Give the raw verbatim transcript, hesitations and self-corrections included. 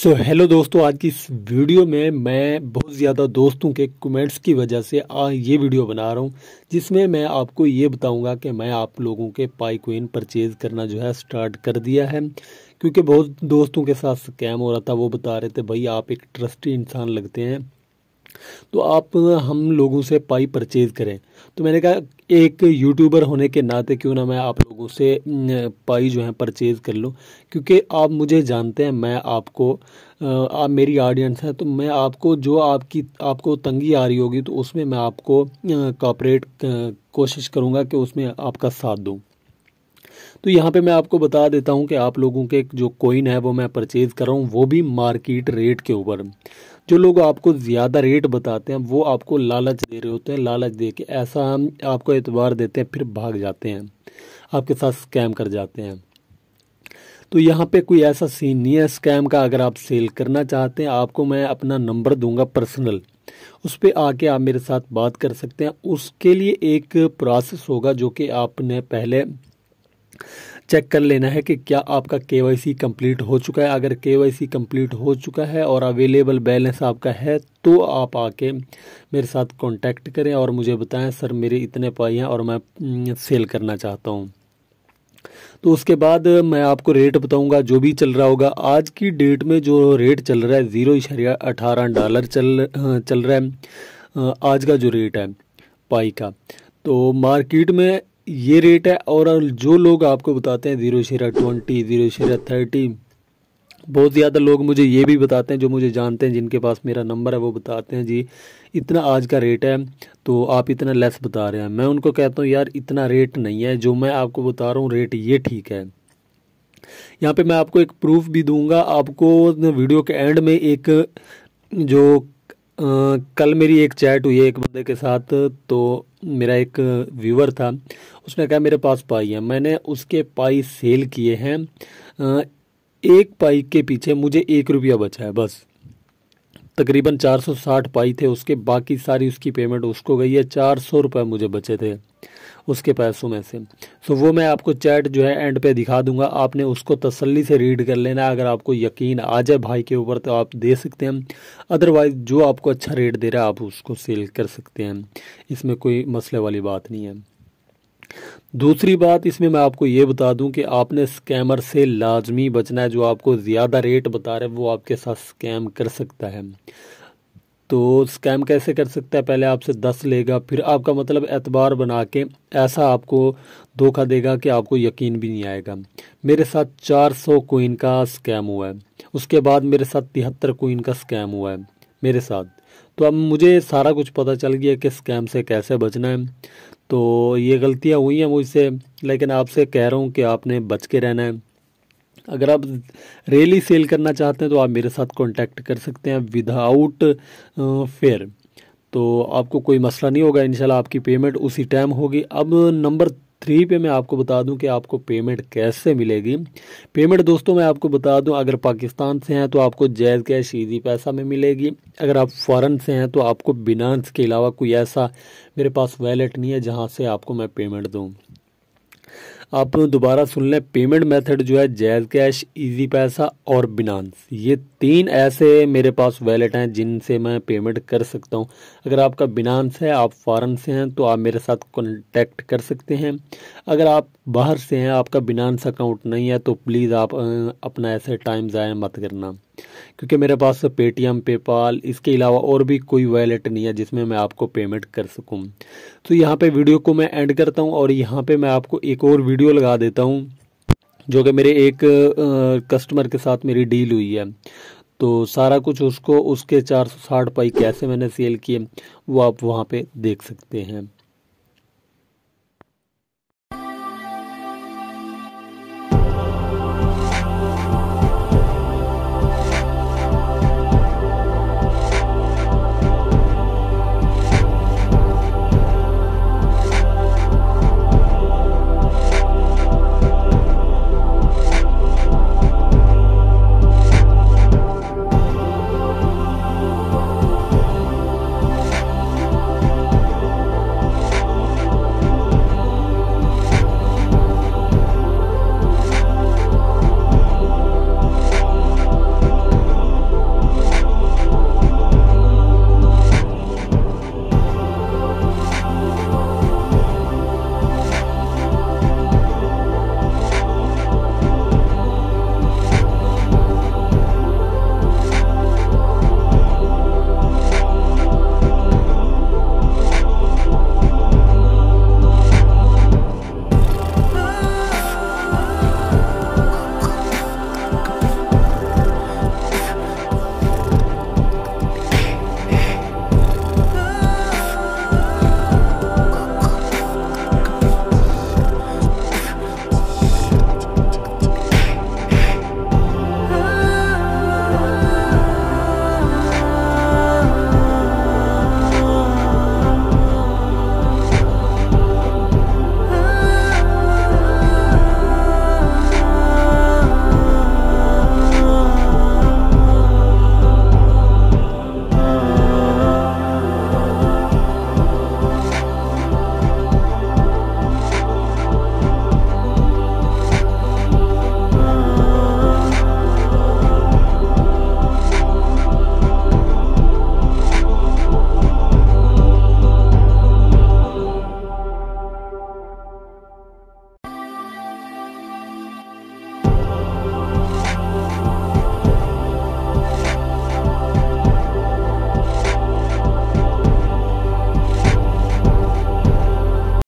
सो so, hello दोस्तों, आज की इस वीडियो में मैं बहुत ज़्यादा दोस्तों के कमेंट्स की वजह से आज ये वीडियो बना रहा हूँ जिसमें मैं आपको ये बताऊँगा कि मैं आप लोगों के पाई कोइन परचेज़ करना जो है स्टार्ट कर दिया है, क्योंकि बहुत दोस्तों के साथ स्कैम हो रहा था। वो बता रहे थे भाई आप एक ट्रस्टी इंसान लगते हैं तो आप हम लोगों से पाई परचेज़ करें। तो मैंने कहा एक यूट्यूबर होने के नाते क्यों ना मैं आप लोगों से पाई जो है परचेज़ कर लूँ, क्योंकि आप मुझे जानते हैं, मैं आपको आप मेरी ऑडियंस है, तो मैं आपको जो आपकी आपको तंगी आ रही होगी तो उसमें मैं आपको कॉपरेट कोशिश करूँगा कि उसमें आपका साथ दूँ। तो यहाँ पे मैं आपको बता देता हूँ कि आप लोगों के जो कोइन है वो मैं परचेज़ कर रहा हूँ, वो भी मार्केट रेट के ऊपर। जो लोग आपको ज़्यादा रेट बताते हैं वो आपको लालच दे रहे होते हैं, लालच दे के ऐसा हम आपको एतबार देते हैं, फिर भाग जाते हैं, आपके साथ स्कैम कर जाते हैं। तो यहाँ पे कोई ऐसा सीन नहीं है स्कैम का। अगर आप सेल करना चाहते हैं, आपको मैं अपना नंबर दूंगा पर्सनल, उस पर आके आप मेरे साथ बात कर सकते हैं। उसके लिए एक प्रोसेस होगा जो कि आपने पहले चेक कर लेना है कि क्या आपका केवाईसी कंप्लीट हो चुका है। अगर केवाईसी कंप्लीट हो चुका है और अवेलेबल बैलेंस आपका है तो आप आके मेरे साथ कांटेक्ट करें और मुझे बताएं सर मेरे इतने पाई हैं और मैं सेल करना चाहता हूं। तो उसके बाद मैं आपको रेट बताऊंगा जो भी चल रहा होगा। आज की डेट में जो रेट चल रहा है ज़ीरो इशारिया अठारह डॉलर चल चल रहा है आज का जो रेट है पाई का, तो मार्केट में ये रेट है। और जो लोग आपको बताते हैं ज़ीरो शेरा ट्वेंटी ज़ीरो शेरा थर्टी, बहुत ज़्यादा लोग मुझे ये भी बताते हैं जो मुझे जानते हैं, जिनके पास मेरा नंबर है, वो बताते हैं जी इतना आज का रेट है तो आप इतना लेस बता रहे हैं। मैं उनको कहता हूँ यार इतना रेट नहीं है, जो मैं आपको बता रहा हूँ रेट ये ठीक है। यहाँ पे मैं आपको एक प्रूफ भी दूँगा। आपको वीडियो के एंड में एक जो आ, कल मेरी एक चैट हुई है एक बंदे के साथ, तो मेरा एक व्यूवर था, उसने कहा मेरे पास पाई है, मैंने उसके पाई सेल किए हैं, एक पाई के पीछे मुझे एक रुपया बचा है बस। तकरीबन चार सौ साठ पाई थे उसके, बाकी सारी उसकी पेमेंट उसको गई है, चार सौ रुपये मुझे बचे थे उसके पैसों में से। सो वो मैं आपको चैट जो है एंड पे दिखा दूंगा, आपने उसको तसल्ली से रीड कर लेना। अगर आपको यकीन आ जाए भाई के ऊपर तो आप दे सकते हैं, अदरवाइज जो आपको अच्छा रेट दे रहा है आप उसको सेल कर सकते हैं, इसमें कोई मसले वाली बात नहीं है। दूसरी बात इसमें मैं आपको ये बता दूं कि आपने स्कैमर से लाजमी बचना है। जो आपको ज़्यादा रेट बता रहे हैं वो आपके साथ स्कैम कर सकता है। तो स्कैम कैसे कर सकता है? पहले आपसे दस लेगा, फिर आपका मतलब एतबार बना के ऐसा आपको धोखा देगा कि आपको यकीन भी नहीं आएगा। मेरे साथ चार सौ कोइन का स्कैम हुआ है, उसके बाद मेरे साथ तिहत्तर कोइन का स्कैम हुआ है मेरे साथ। तो अब मुझे सारा कुछ पता चल गया कि स्कैम से कैसे बचना है। तो ये गलतियाँ हुई हैं मुझसे, लेकिन आपसे कह रहा हूँ कि आपने बच के रहना है। अगर आप रेली सेल करना चाहते हैं तो आप मेरे साथ कांटेक्ट कर सकते हैं विदाउट फेयर, तो आपको कोई मसला नहीं होगा। इंशाल्लाह आपकी पेमेंट उसी टाइम होगी। अब नंबर थ्री पे मैं आपको बता दूं कि आपको पेमेंट कैसे मिलेगी। पेमेंट दोस्तों मैं आपको बता दूं, अगर पाकिस्तान से हैं तो आपको जैज़ कैश ईजी पैसा में मिलेगी। अगर आप फ़ॉरन से हैं तो आपको बिनांस के अलावा कोई ऐसा मेरे पास वैलेट नहीं है जहाँ से आपको मैं पेमेंट दूँ। आप दोबारा सुन लें, पेमेंट मेथड जो है जैज़ कैश, ईजी पैसा और बिनांस, ये तीन ऐसे मेरे पास वैलेट हैं जिनसे मैं पेमेंट कर सकता हूं। अगर आपका बिनांस है, आप फॉरेन से हैं तो आप मेरे साथ कांटेक्ट कर सकते हैं। अगर आप बाहर से हैं, आपका बिनांस अकाउंट नहीं है, तो प्लीज़ आप अपना ऐसे टाइम ज़ाया मत करना, क्योंकि मेरे पास पेटीएम, पेपाल, इसके अलावा और भी कोई वैलेट नहीं है जिसमें मैं आपको पेमेंट कर सकूं। तो यहाँ पे वीडियो को मैं एंड करता हूँ और यहाँ पे मैं आपको एक और वीडियो लगा देता हूँ जो कि मेरे एक आ, कस्टमर के साथ मेरी डील हुई है। तो सारा कुछ उसको उसके चार सौ साठ पाई कैसे मैंने सेल किए वो आप वहाँ पर देख सकते हैं।